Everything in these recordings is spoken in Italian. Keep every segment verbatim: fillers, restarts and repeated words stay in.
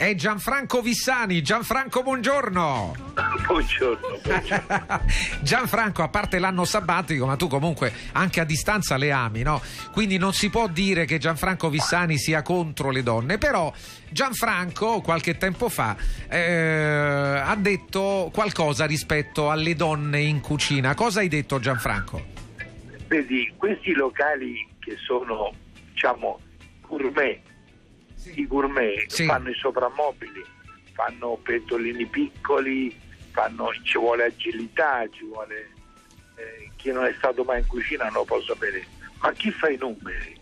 è Gianfranco Vissani. Gianfranco, buongiorno. Buongiorno, buongiorno. Gianfranco, a parte l'anno sabbatico, ma tu comunque anche a distanza le ami, no? Quindi non si può dire che Gianfranco Vissani sia contro le donne, però Gianfranco qualche tempo fa eh, ha detto qualcosa rispetto alle donne in cucina. Cosa hai detto, Gianfranco? Vedi, questi locali che sono, diciamo, gourmet, sì. I gourmet sì. Fanno i soprammobili, fanno pentolini piccoli, fanno, ci vuole agilità, ci vuole eh, chi non è stato mai in cucina non lo può sapere, ma chi fa i numeri?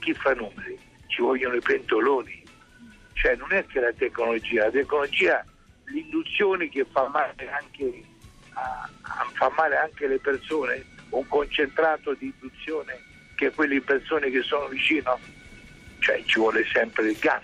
Chi fa i numeri? Ci vogliono i pentoloni, cioè non è che la tecnologia, la tecnologia, l'induzione che fa male anche, a, a, fa male anche le persone, un concentrato di induzione che quelle persone che sono vicino, cioè ci vuole sempre il gas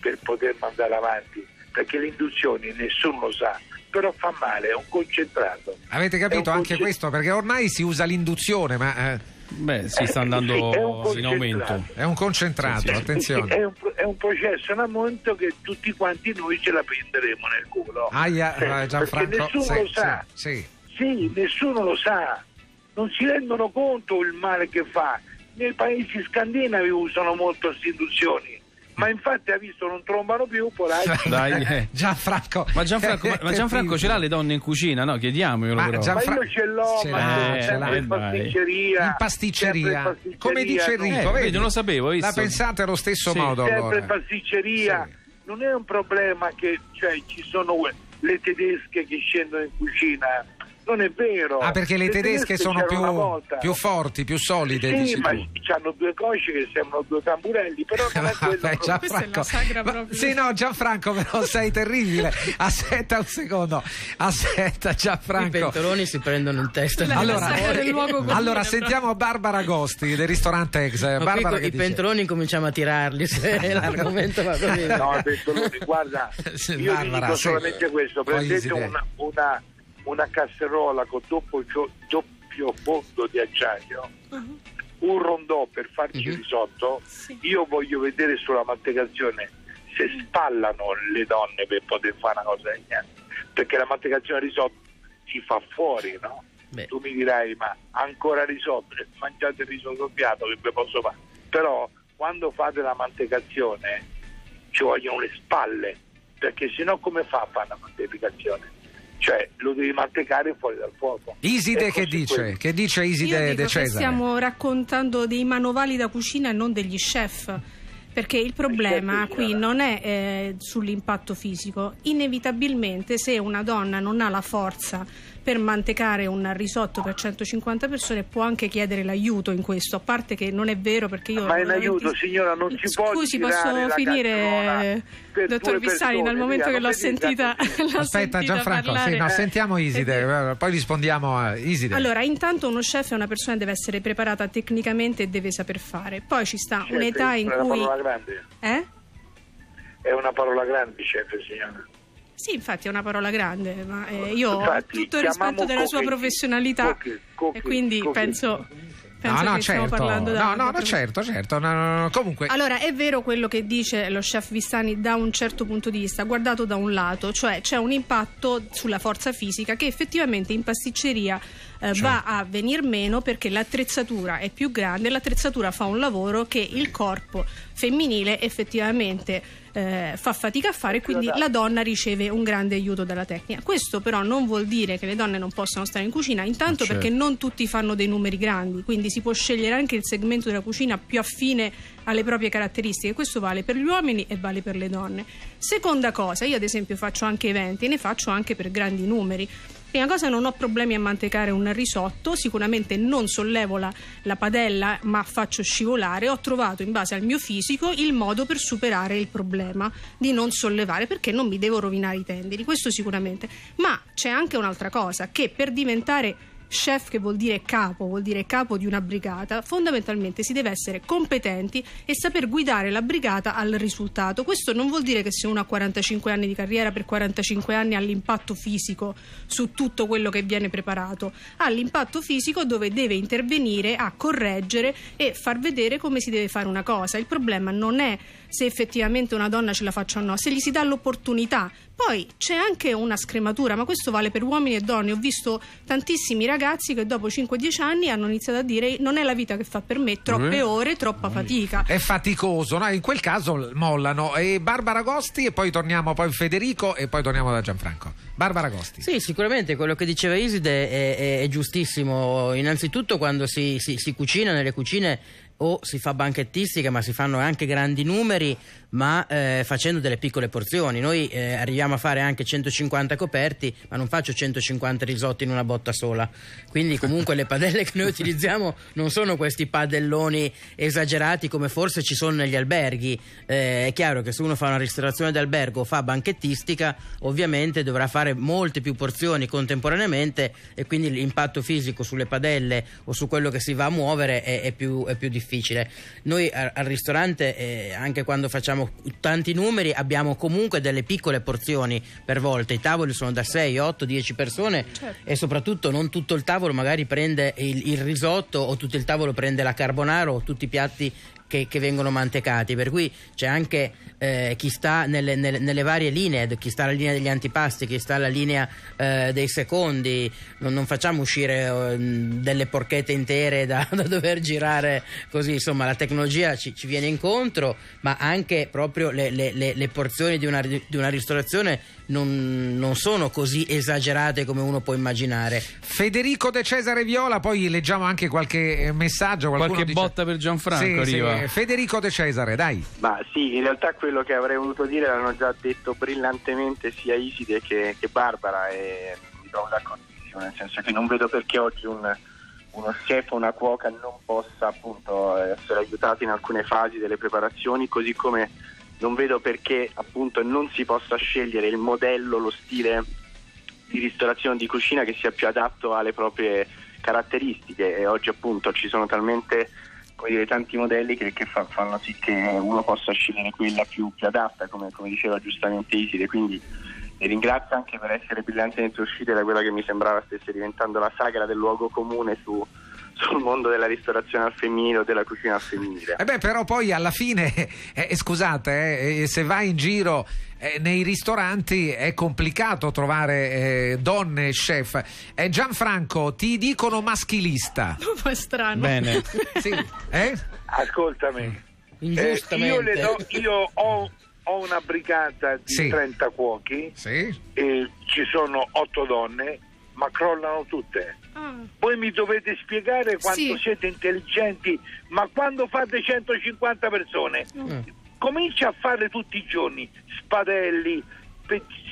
per poter mandare avanti, perché le induzioni nessuno sa, però fa male, è un concentrato. Avete capito anche questo? Perché ormai si usa l'induzione, ma eh, beh, si sta andando sì, in aumento. È un concentrato, sì, sì. Attenzione. È un, è un processo in aumento che tutti quanti noi ce la prenderemo nel culo. Aia, eh, Gianfranco, perché nessuno sì, lo sa. Sì, sì. sì, nessuno lo sa. Non si rendono conto il male che fa. Nei paesi scandinavi usano molto queste induzioni, ma infatti ha visto non trombano più polacchi. Dai, eh. Gianfranco, ma Gianfranco, ma, ma Gianfranco ce l'ha le donne in cucina? No, chiediamolo. Ma, Gianfran... ma io ce l'ho, ce ma ce l'ha in pasticceria. In pasticceria, come dice Enrico, eh, vedi, non lo sapevo. Visto. La pensate allo stesso sì. modo. Sempre allora. In pasticceria, sì. Non è un problema che cioè, ci sono le tedesche che scendono in cucina. Non è vero. Ah, perché le, le tedesche, tedesche sono più, più forti, più solide. Sì, dici ma hanno due cosce che sembrano due tamburelli, però non è quello. Vabbè, Gianfranco, è ma, sì, no, Gianfranco, però sei terribile. Aspetta un secondo. Aspetta, Gianfranco. I pentoloni si prendono in testa. Allora, allora sentiamo Barbara Agosti del ristorante Ex. Ma Barbara, i pentoloni cominciamo a tirarli. Se l'argomento va così. No, i pentoloni, guarda, io Barbara, dico solamente sì. questo. Prendete una... una una casseruola con doppio, doppio fondo di acciaio, uh-huh. un rondò per farci uh-huh. risotto, sì. Io voglio vedere sulla mantecazione se spallano le donne per poter fare una cosa del genere, perché la mantecazione risotto si fa fuori, no? Beh. Tu mi dirai, ma ancora risotto, mangiate il riso soffiato che vi posso fare, però quando fate la mantecazione ci vogliono le spalle, perché sennò come fa a fare la mantecazione? Cioè lo devi mantecare fuori dal fuoco. Iside che dice? Che dice Iside De Cesare? Stiamo raccontando dei manovali da cucina e non degli chef, perché il problema qui non è eh, sull'impatto fisico. Inevitabilmente, se una donna non ha la forza per mantecare un risotto per centocinquanta persone, può anche chiedere l'aiuto in questo, a parte che non è vero, perché io... Ma è l'aiuto, ti... signora, non ci può... Scusi, posso finire, dottor Vissani, dal momento che l'ho sentita, l'ho aspetta, sentita Gianfranco, parlare... Sì, no, sentiamo Iside, eh. poi rispondiamo a Iside. Allora, intanto uno chef è una persona che deve essere preparata tecnicamente e deve saper fare. Poi ci sta chef, un'età in cui... grande. Eh? È una parola grande, chef, signora. Sì, infatti è una parola grande, ma eh, io infatti, ho tutto il rispetto della sua professionalità cookie, cookie, e quindi cookie. penso... No, no, certo. No, no, no, certo, certo. No, no, no. Comunque. Allora, è vero quello che dice lo chef Vissani da un certo punto di vista, guardato da un lato, cioè c'è un impatto sulla forza fisica che effettivamente in pasticceria eh, cioè. va a venir meno perché l'attrezzatura è più grande, l'attrezzatura fa un lavoro che il corpo femminile effettivamente eh, fa fatica a fare, quindi la donna riceve un grande aiuto dalla tecnica. Questo però non vuol dire che le donne non possano stare in cucina, intanto certo. perché non tutti fanno dei numeri grandi, quindi si può scegliere anche il segmento della cucina più affine alle proprie caratteristiche. Questo vale per gli uomini e vale per le donne. Seconda cosa, io ad esempio faccio anche eventi, ne faccio anche per grandi numeri. Prima cosa, non ho problemi a mantecare un risotto, sicuramente non sollevo la, la padella ma faccio scivolare. Ho trovato in base al mio fisico il modo per superare il problema di non sollevare, perché non mi devo rovinare i tendini, questo sicuramente. Ma c'è anche un'altra cosa, che per diventare chef, che vuol dire capo, vuol dire capo di una brigata, fondamentalmente si deve essere competenti e saper guidare la brigata al risultato. Questo non vuol dire che se uno ha quarantacinque anni di carriera, per quarantacinque anni ha l'impatto fisico su tutto quello che viene preparato, ha l'impatto fisico dove deve intervenire a correggere e far vedere come si deve fare una cosa. Il problema non è se effettivamente una donna ce la faccia o no, se gli si dà l'opportunità. Poi c'è anche una scrematura, ma questo vale per uomini e donne. Ho visto tantissimi ragazzi che dopo cinque dieci anni hanno iniziato a dire: non è la vita che fa per me, troppe ore, troppa fatica. È faticoso, no? In quel caso mollano. E Barbara Agosti, e poi torniamo poi Federico e poi torniamo da Gianfranco. Barbara Agosti. Sì, sicuramente quello che diceva Iside è, è, è giustissimo. Innanzitutto quando si, si, si cucina nelle cucine o si fa banchettistica, ma si fanno anche grandi numeri, ma eh, facendo delle piccole porzioni. Noi eh, arriviamo a fare anche centocinquanta coperti, ma non faccio centocinquanta risotti in una botta sola. Quindi comunque le padelle che noi utilizziamo non sono questi padelloni esagerati come forse ci sono negli alberghi. Eh, è chiaro che se uno fa una ristorazione d'albergo o fa banchettistica, ovviamente dovrà fare molte più porzioni contemporaneamente, e quindi l'impatto fisico sulle padelle o su quello che si va a muovere è, è più, è più difficile. Difficile. Noi al ristorante, eh, anche quando facciamo tanti numeri, abbiamo comunque delle piccole porzioni per volta. I tavoli sono da sei, otto, dieci persone, certo. E soprattutto non tutto il tavolo magari prende il, il risotto, o tutto il tavolo prende la carbonara, o tutti i piatti Che, che vengono mantecati, per cui c'è anche eh, chi sta nelle, nelle, nelle varie linee, chi sta alla linea degli antipasti, chi sta alla linea eh, dei secondi. Non, non facciamo uscire eh, delle porchette intere da, da dover girare così, insomma la tecnologia ci, ci viene incontro, ma anche proprio le, le, le, le porzioni di una, di una ristorazione non, non sono così esagerate come uno può immaginare. Federico De Cesare Viola, poi leggiamo anche qualche messaggio, qualche dice... botta per Gianfranco, sì, arriva. Sì. Federico De Cesare, dai. Ma sì, in realtà quello che avrei voluto dire l'hanno già detto brillantemente sia Iside che, che Barbara, e mi trovo d'accordissimo, nel senso che non vedo perché oggi un, uno chef o una cuoca non possa appunto essere aiutato in alcune fasi delle preparazioni, così come non vedo perché appunto non si possa scegliere il modello, lo stile di ristorazione, di cucina che sia più adatto alle proprie caratteristiche. E oggi appunto ci sono talmente, come dire, tanti modelli che, che fa, fanno sì che uno possa scegliere quella più, più adatta, come, come diceva giustamente Iside. Quindi vi ringrazio anche per essere brillantemente uscite da quella che mi sembrava stesse diventando la sagra del luogo comune su sul mondo della ristorazione al femminile o della cucina al femminile. Eh beh, però poi alla fine, eh, scusate, eh, se vai in giro eh, nei ristoranti è complicato trovare eh, donne chef. Eh, Gianfranco, ti dicono maschilista. È strano. Bene. Sì. Eh? Ascoltami. Ingiustamente. Eh, io, le do, io ho, ho una brigata di sì. trenta cuochi, sì. E ci sono otto donne, ma crollano tutte. Ah. Voi mi dovete spiegare quanto sì. siete intelligenti, ma quando fate centocinquanta persone, mm. comincia a fare tutti i giorni spadelli,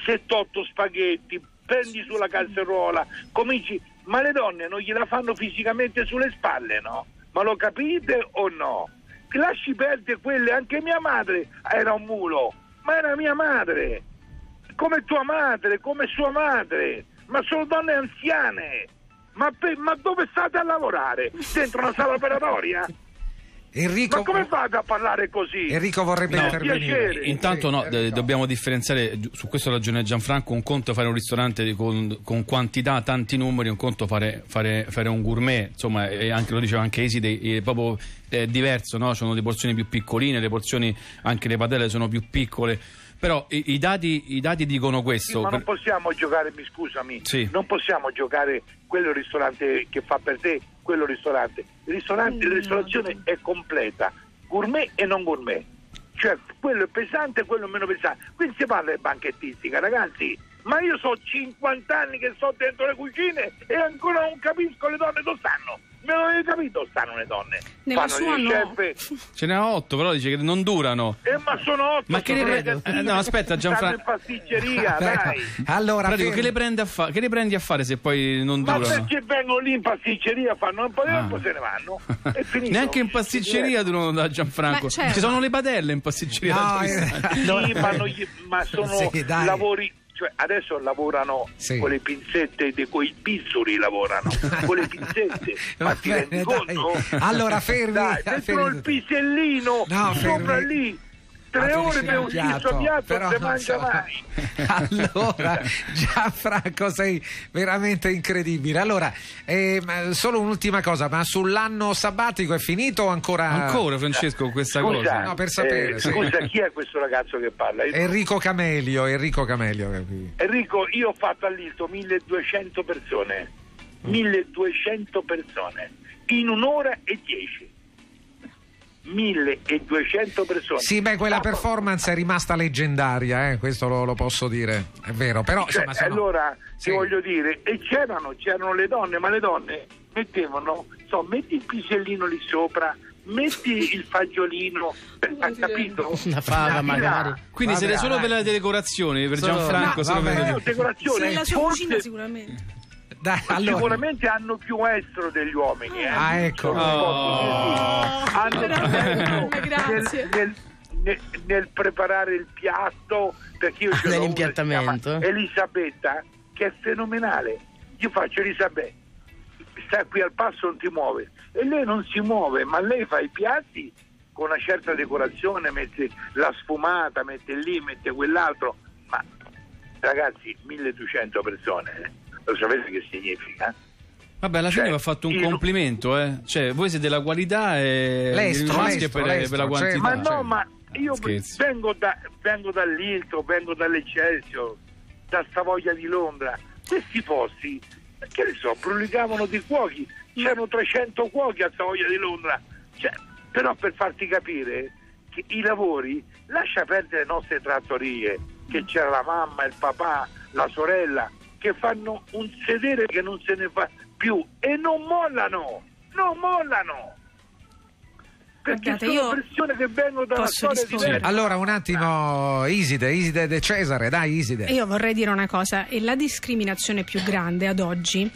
settantotto spaghetti, prendi sulla casseruola, cominci, ma le donne non gliela fanno fisicamente sulle spalle, no? Ma lo capite o no? Lasci perdere quelle, anche mia madre era un mulo, ma era mia madre, come tua madre, come sua madre. Ma sono donne anziane, ma, per, ma dove state a lavorare? Dentro una sala operatoria? Enrico, ma come fate a parlare così? Enrico vorrebbe no, intervenire. Intanto no, eh, dobbiamo differenziare, su questo ragione Gianfranco, un conto fare un ristorante con, con quantità, tanti numeri, un conto fare, fare, fare un gourmet, insomma, e anche, lo diceva anche Iside, è proprio è diverso, no? Sono le porzioni più piccoline, le porzioni, anche le padelle sono più piccole. Però i, i, dati, i dati dicono questo. Sì, ma non possiamo giocare, mi scusami, sì. non possiamo giocare quello ristorante che fa per te, quello ristorante. Il ristorante, mm. la ristorazione è completa, gourmet e non gourmet. Cioè, quello è pesante e quello è meno pesante. Quindi si parla di banchettistica, ragazzi. Ma io so cinquanta anni che sto dentro le cucine e ancora non capisco le donne dove stanno. Non avete capito, stanno le donne. Nella fanno gli chef. Ce ne ho otto, però dice che non durano. Eh, ma sono otto. Ma che le prende? Eh, no, aspetta, Gianfranco. In pasticceria, dai. Allora, però, dico, che, le prende a fa... che le prendi a fare se poi non durano? Ma perché vengono lì in pasticceria, fanno un po' di tempo, ah. se ne vanno. È finito. Neanche in pasticceria durano da Gianfranco. Ci sono le padelle in pasticceria. No, eh, no. Sì, ma, gli... ma sono sì, lavori. Cioè adesso lavorano sì. con le pinzette, con i pizzoli lavorano con le pinzette. Ma ti rendi conto? Allora fermi, dai, dentro fermi. Il pisellino, no, sopra fermi. Lì tre ore per un piatto, piatto non si mangia mai. Allora Gianfranco, sei veramente incredibile. Allora eh, solo un'ultima cosa, ma sull'anno sabbatico è finito o ancora? Ancora Francesco questa scusa, cosa? No, per sapere. Eh, sì. Scusa, chi è questo ragazzo che parla? Io... Enrico Camelio, Enrico Camelio. Enrico, io ho fatto all'Isto milleduecento persone, mm. milleduecento persone in un'ora e dieci. milleduecento persone. Sì, beh, quella performance è rimasta leggendaria, eh? Questo lo, lo posso dire, è vero. Però cioè, insomma, sono... allora sì. Ti voglio dire, e c'erano, c'erano le donne, ma le donne mettevano, so, metti il pisellino lì sopra, metti il fagiolino, hai capito? Una fava magari. Quindi vabbè, se ne sono per la decorazione, per solo... Gianfranco, no, vabbè, no, decorazione, se la sua forse... cucina sicuramente. Dai, allora. Sicuramente hanno più estro degli uomini, eh. Ah, ecco. Oh. Hanno oh. Grazie. Nel, nel, nel, nel preparare il piatto, perché io ce l'ho una, Elisabetta, che è fenomenale. Io faccio Elisabetta, sta qui al passo, non ti muove, e lei non si muove, ma lei fa i piatti con una certa decorazione, mette la sfumata, mette lì, mette quell'altro. Ma ragazzi, milleduecento persone, lo sapete che significa? Vabbè, alla fine mi ha fatto un io... complimento, eh? Cioè, voi siete della qualità e l'estro, il maschio per, per la quantità. Cioè, ma no, cioè, ma io scherzo. vengo da vengo dall'Ilto, vengo dall'Eccelsior, da Savoglia di Londra. Questi posti, che ne so, brulicavano di cuochi. C'erano trecento cuochi a Savoglia di Londra. Cioè, però per farti capire che i lavori, lascia perdere le nostre trattorie, che c'era la mamma, il papà, la sorella, che fanno un sedere che non se ne fa più e non mollano, non mollano. Perché Guardate, sono io persone che vengono dalla storia diversa. Allora un attimo, Iside, Iside De Cesare, dai Iside. Io vorrei dire una cosa, e la discriminazione più grande ad oggi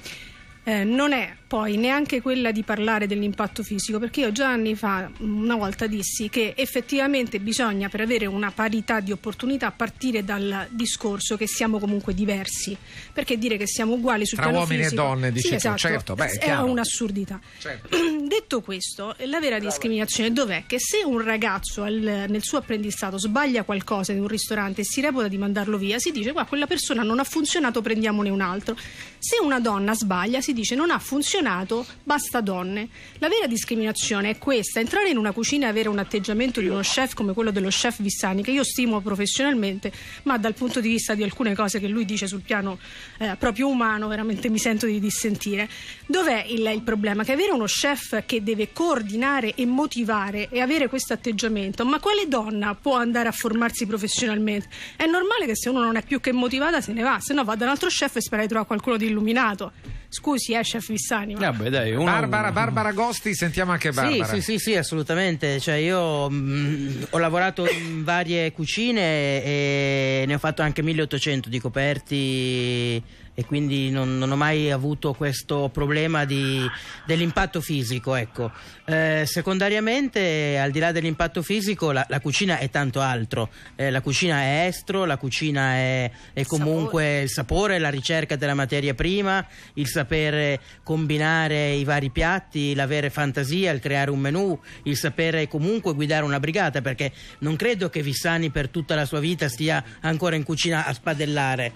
eh, non è poi neanche quella di parlare dell'impatto fisico, perché io già anni fa una volta dissi che effettivamente bisogna, per avere una parità di opportunità, partire dal discorso che siamo comunque diversi, perché dire che siamo uguali sul piano fisico tra uomini e donne, dici, sì, esatto, certo, beh, è, è un'assurdità, certo. Detto questo, la vera discriminazione dov'è? Che se un ragazzo al, nel suo apprendistato sbaglia qualcosa in un ristorante e si reputa di mandarlo via, si dice guarda, quella persona non ha funzionato, prendiamone un altro. Se una donna sbaglia si dice non ha funzionato, basta donne. La vera discriminazione è questa: entrare in una cucina e avere un atteggiamento di uno chef come quello dello chef Vissani, che io stimo professionalmente, ma dal punto di vista di alcune cose che lui dice sul piano eh, proprio umano veramente mi sento di dissentire. Dov'è il, il problema? Che avere uno chef che deve coordinare e motivare e avere questo atteggiamento, ma quale donna può andare a formarsi professionalmente? È normale che se uno non è più che motivata se ne va, se no va da un altro chef e spera di trovare qualcuno di illuminato. Scusi, eh, chef Vissani. Ah beh, dai, una... Barbara, Barbara Agosti, sentiamo anche Barbara. Sì, sì, sì, sì, assolutamente. Cioè, io mh, ho lavorato in varie cucine e ne ho fatto anche milleottocento di coperti, e quindi non, non ho mai avuto questo problema di, dell'impatto fisico, ecco. Eh, secondariamente, al di là dell'impatto fisico, la, la cucina è tanto altro. Eh, la cucina è estro, la cucina è, è comunque il sapore, la ricerca della materia prima, il sapere combinare i vari piatti, l'avere fantasia, il creare un menù, il sapere comunque guidare una brigata, perché non credo che Vissani per tutta la sua vita stia ancora in cucina a spadellare,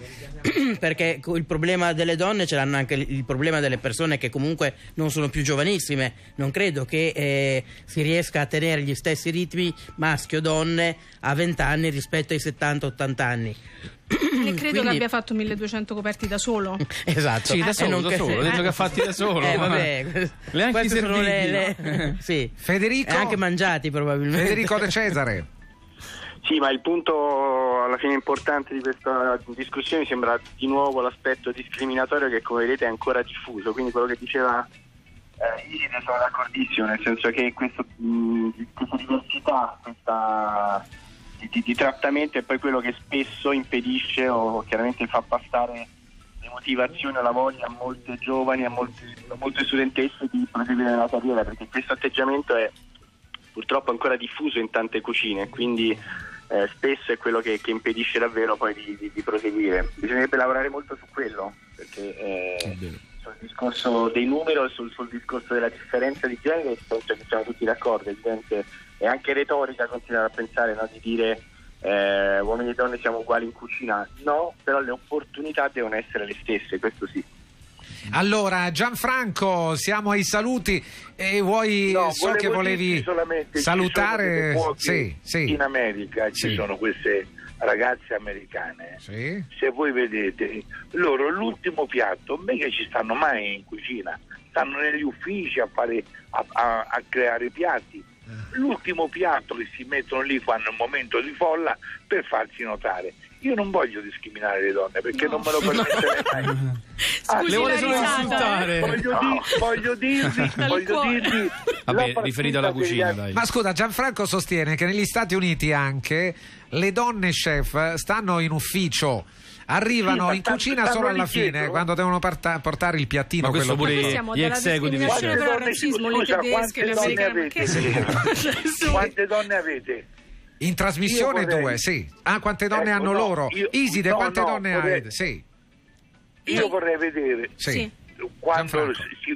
perché il Il problema delle donne ce l'hanno anche il problema delle persone che comunque non sono più giovanissime. Non credo che eh, si riesca a tenere gli stessi ritmi maschio-donne a vent'anni rispetto ai settanta ottanta anni. Ne credo quindi... che abbia fatto milleduecento coperti da solo. Esatto. Sì, da solo, eh, da che... solo. Eh? Ho detto che ha fatti da solo. Eh, vabbè. Le anche serviti, sono le, no? le... Sì. Federico... E anche mangiati probabilmente. Federico De Cesare. Sì, ma il punto alla fine importante di questa discussione mi sembra di nuovo l'aspetto discriminatorio, che come vedete è ancora diffuso, quindi quello che diceva eh, Iside sono d'accordissimo, nel senso che questo, mh, questa diversità questa, di, di trattamento è poi quello che spesso impedisce o chiaramente fa passare le motivazioni o la voglia a molte giovani, a molte, a molte studentesse di proseguire la carriera, perché questo atteggiamento è purtroppo ancora diffuso in tante cucine, quindi eh, spesso è quello che, che impedisce davvero poi di, di, di proseguire. Bisognerebbe lavorare molto su quello, perché eh, sul discorso dei numeri, sul, sul discorso della differenza di genere, cioè, siamo tutti d'accordo, evidente, è anche retorica continuare a pensare, no, di dire eh, uomini e donne siamo uguali in cucina. No, però le opportunità devono essere le stesse, questo sì. Allora Gianfranco, siamo ai saluti e vuoi, no, so che volevi salutare, sì, sì. In America sì. Ci sono queste ragazze americane, sì. Se voi vedete loro l'ultimo piatto, non è che ci stanno mai in cucina, stanno negli uffici a, fare, a, a, a creare piatti. L'ultimo piatto che si mettono lì, fanno un momento di folla per farsi notare. Io non voglio discriminare le donne, perché no, non me lo permetterei mai. Ah, le vuole solo insultare. Voglio, no. di, voglio dirvi, voglio dirvi. Vabbè, riferito alla cucina, dai. Ma scusa, Gianfranco sostiene che negli Stati Uniti anche le donne chef stanno in ufficio, arrivano sì, in tanto, cucina tanto solo alla fine, dietro, quando devono parta- portare il piattino. Ma quello pure gli executivi. Quante donne, scusa, quante donne avete? Quante donne avete? In trasmissione vorrei... due, sì. Ah, quante donne, ecco, hanno, no, loro? Io... Iside, no, quante no, donne vorrei... avete? Sì. Io vorrei vedere sì. quando si...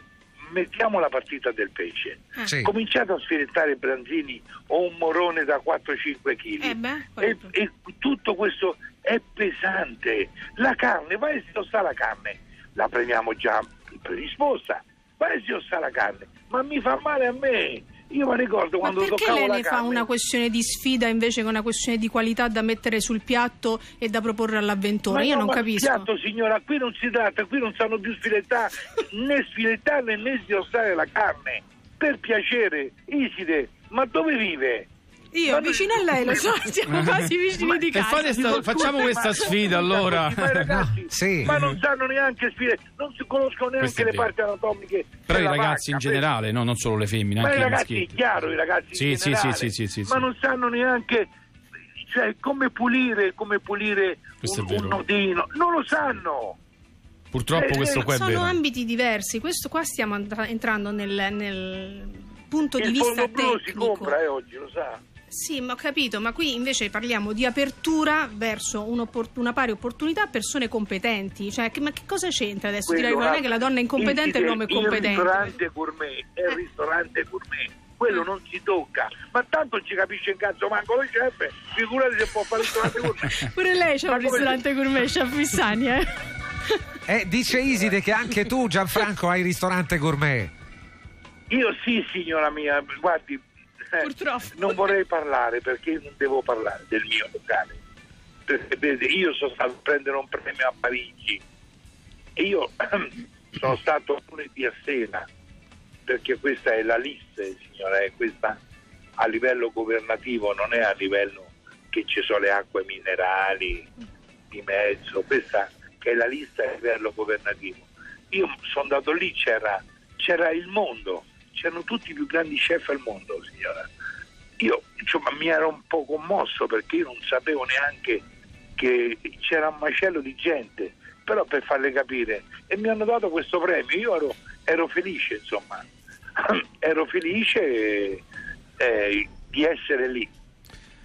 mettiamo la partita del pesce. Ah. Sì. Cominciate a sfilettare branzini o un morone da quattro cinque chilogrammi. Eh beh, e, e tutto questo è pesante. La carne, vai se non sta la carne, la prendiamo già predisposta. Vai se non sta la carne, ma mi fa male a me. Io mi ricordo quando toccavo la carne. Ma perché lei ne fa una questione di sfida invece che una questione di qualità da mettere sul piatto e da proporre all'avventore? Ma io no, non ma capisco. Ma piatto, signora, qui non si tratta, qui non sanno più sfilettare né sfilettare né sfilare la carne. Per piacere, Iside, ma dove vive? Io ma vicino a lei, lo so, siamo quasi vicini ma, di casa. Fate sta, facciamo questa sfida allora. Ma, ragazzi, no, sì. ma non sanno neanche sfide, non si conoscono neanche le parti anatomiche. Però i ragazzi vacca, in generale, no, non solo le femmine, ma anche i ragazzi, è chiaro, i ragazzi sì, in sì, generale, sì, sì, sì, sì, ma non sanno neanche, cioè, come pulire, come pulire un, un nodino, non lo sanno. Purtroppo eh, questo eh, qua è sono vero. Sono ambiti diversi, questo qua stiamo entrando nel, nel punto il di vista tecnico. Si compra eh, oggi, lo sa. Sì, ma ho capito, ma qui invece parliamo di apertura verso una pari opportunità a persone competenti. Cioè, che, ma che cosa c'entra adesso? Quello dire che non è che la donna è incompetente e il nome è competente. Il ristorante gourmet, è il eh. ristorante gourmet, quello non si tocca. Ma tanto non ci capisce in cazzo manco lo chef, figurati se può fare il ristorante gourmet. Pure lei c'ha un ristorante si... gourmet, chef Vissani, eh? eh? Dice Iside che anche tu, Gianfranco, hai il ristorante gourmet. Io sì, signora mia, guardi. Purtroppo. Non vorrei parlare perché non devo parlare del mio locale, perché vede, io sono stato a prendere un premio a Parigi e io sono stato lunedì a sera, perché questa è la lista, signora, è questa a livello governativo, non è a livello che ci sono le acque minerali di mezzo, questa che è la lista a livello governativo. Io sono andato lì, c'era, c'era il mondo, c'erano tutti i più grandi chef al mondo, signora. Io insomma mi ero un po' commosso perché io non sapevo neanche che c'era un macello di gente, però per farle capire, e mi hanno dato questo premio, io ero, ero felice, insomma ero felice eh, di essere lì.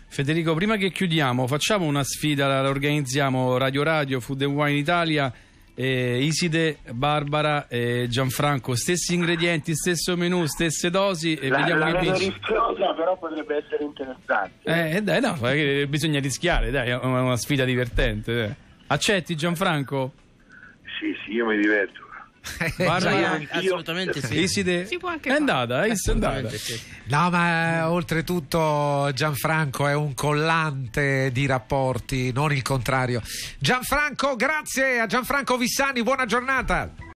Federico, prima che chiudiamo facciamo una sfida, la organizziamo Radio Radio, Food and Wine Italia. Eh, Iside, Barbara e eh, Gianfranco, stessi ingredienti, stesso menù, stesse dosi e la, vediamo la che vince. Rischiosa, però potrebbe essere interessante. Eh, eh dai, no, bisogna rischiare, dai, è una sfida divertente. Dai. Accetti Gianfranco? Sì, sì, io mi diverto. Barbara, cioè, assolutamente sì. Iside si può anche è andata, è andata. Sì. No, ma oltretutto Gianfranco è un collante di rapporti, non il contrario. Gianfranco, grazie a Gianfranco Vissani, buona giornata.